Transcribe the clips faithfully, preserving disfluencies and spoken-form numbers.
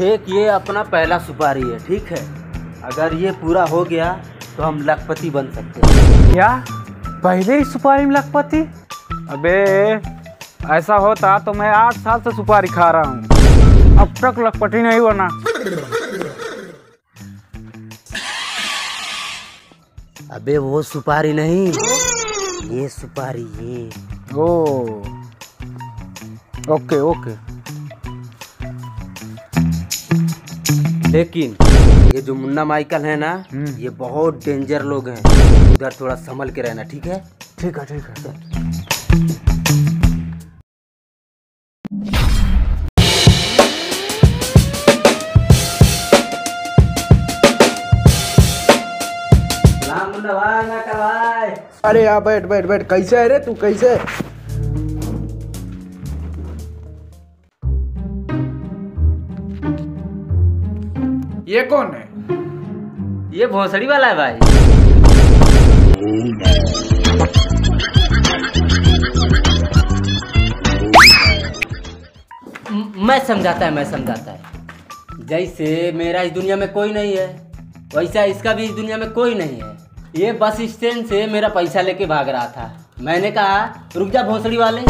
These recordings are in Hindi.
देख ये अपना पहला सुपारी है, ठीक है। अगर ये पूरा हो गया तो हम लखपति बन सकते हैं। क्या पहले ही सुपारी में लखपति? अबे ऐसा होता तो मैं आठ साल से सुपारी खा रहा हूँ, अब तक लखपति नहीं बना। अबे वो सुपारी नहीं, ये सुपारी ये। Oh okay okay. लेकिन ये जो मुन्ना माइकल है ना, ये बहुत डेंजर लोग हैं, उधर थोड़ा संभल के रहना, ठीक है? ठीक है ठीक है। अरे यहाँ बैठ बैठ बैठ। कैसे है रे तू, कैसे? ये कौन है? ये भोसड़ी वाला है भाई। मैं समझाता है, मैं समझाता है। जैसे मेरा इस दुनिया में कोई नहीं है, वैसा इसका भी इस दुनिया में कोई नहीं है। ये बस स्टैंड से मेरा पैसा लेके भाग रहा था, मैंने कहा रुक जा भोसड़ी वाले,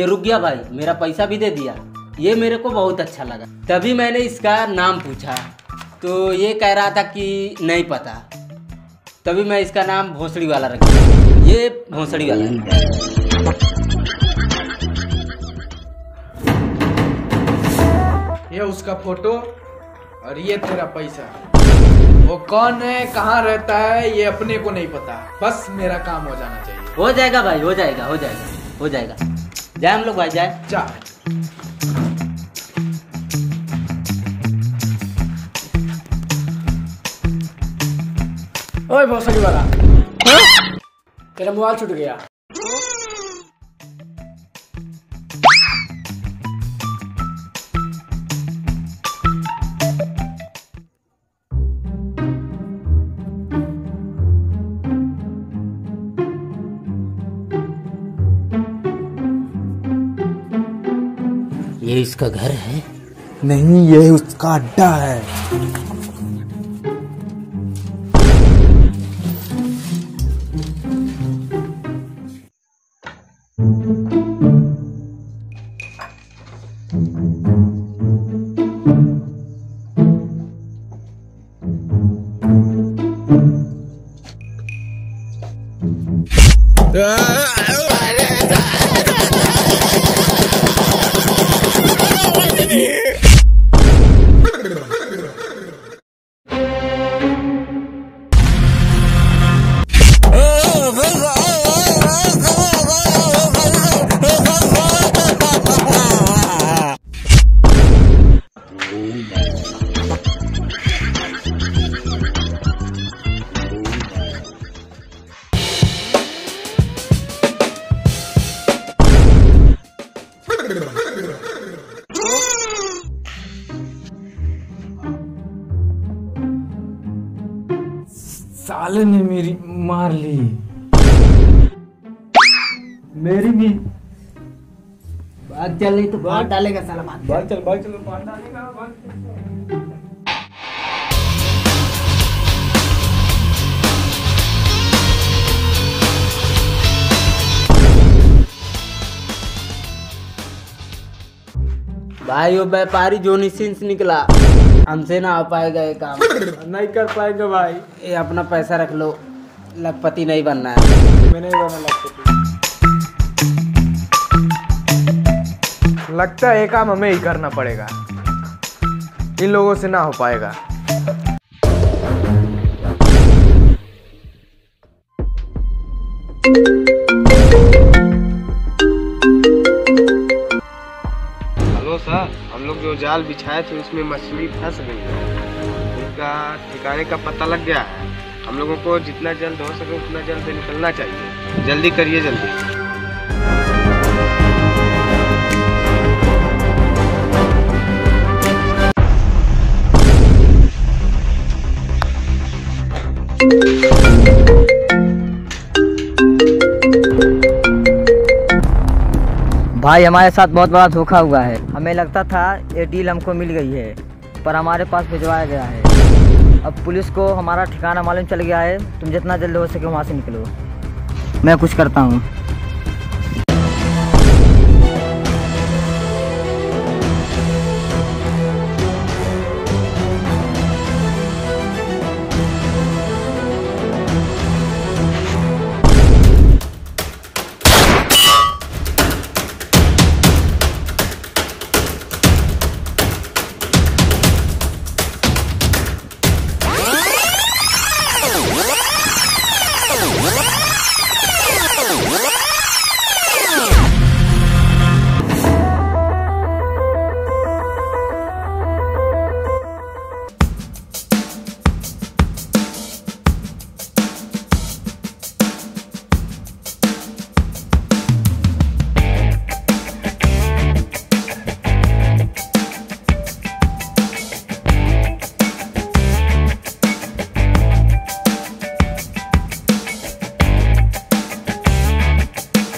ये रुक गया भाई, मेरा पैसा भी दे दिया। ये मेरे को बहुत अच्छा लगा, तभी मैंने इसका नाम पूछा तो ये कह रहा था कि नहीं पता, तभी मैं इसका नाम भोसड़ी वाला रख दिया। ये भोसड़ी वाला है। ये उसका फोटो और ये तेरा पैसा। वो कौन है, कहाँ रहता है, ये अपने को नहीं पता, बस मेरा काम हो जाना चाहिए। हो जाएगा भाई, हो जाएगा हो जाएगा हो जाएगा। जाए हम लोग भाई, जाए जा। ओए भोसड़ी वाला, तेरा मोबाइल छूट गया। ये इसका घर है? नहीं, ये उसका अड्डा है। साले ने मेरी मार ली, मेरी भी बात चल रही तो बात डालेगा साला, बात बात चल बात चल बात डालेगा भाई। वो व्यापारी जॉनी सिंस निकला, हमसे ना आ पाएगा, ये काम नहीं कर पाएंगे भाई। ये अपना पैसा रख लो, लखपति नहीं बनना है। मैं नहीं बनना लखपति। लगता है ये काम हमें ही करना पड़ेगा, इन लोगों से ना हो पाएगा। हम लोग जो जाल बिछाए थे उसमें मछली फंस गई है, उनका ठिकाने का पता लग गया है। हम लोगों को जितना जल्द हो सके उतना जल्द निकलना चाहिए। जल्दी करिए, जल्दी। भाई हमारे साथ बहुत बड़ा धोखा हुआ है, हमें लगता था ये डील हमको मिल गई है, पर हमारे पास भिजवाया गया है। अब पुलिस को हमारा ठिकाना मालूम चल गया है। तुम जितना जल्दी हो सके वहाँ से निकलो, मैं कुछ करता हूँ।